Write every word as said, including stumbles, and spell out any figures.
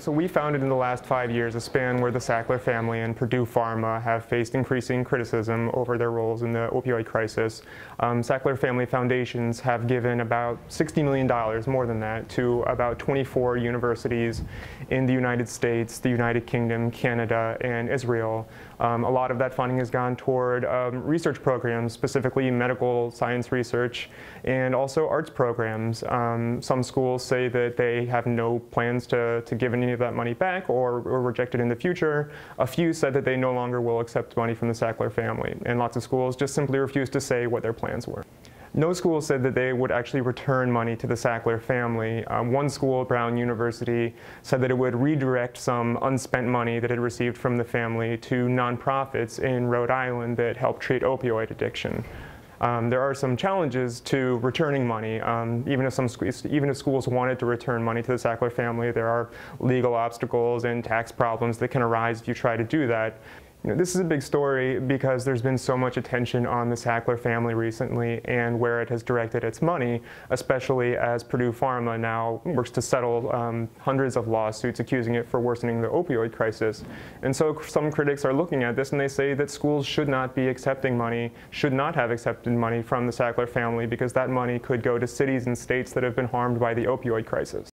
So we founded in the last five years a span where the Sackler family and Purdue Pharma have faced increasing criticism over their roles in the opioid crisis. Um, Sackler family foundations have given about sixty million dollars, more than that, to about twenty-four universities in the United States, the United Kingdom, Canada, and Israel. Um, a lot of that funding has gone toward um, research programs, specifically medical science research, and also arts programs. Um, some schools say that they have no plans to, to give any of that money back or, or reject it in the future. A few said that they no longer will accept money from the Sackler family, and lots of schools just simply refused to say what their plans were. No school said that they would actually return money to the Sackler family. Um, one school, Brown University, said that it would redirect some unspent money that it received from the family to nonprofits in Rhode Island that help treat opioid addiction. Um, there are some challenges to returning money. Um, even, if some even if schools wanted to return money to the Sackler family, there are legal obstacles and tax problems that can arise if you try to do that. You know, this is a big story because there's been so much attention on the Sackler family recently and where it has directed its money, especially as Purdue Pharma now works to settle um, hundreds of lawsuits accusing it for worsening the opioid crisis. And so some critics are looking at this and they say that schools should not be accepting money, should not have accepted money from the Sackler family because that money could go to cities and states that have been harmed by the opioid crisis.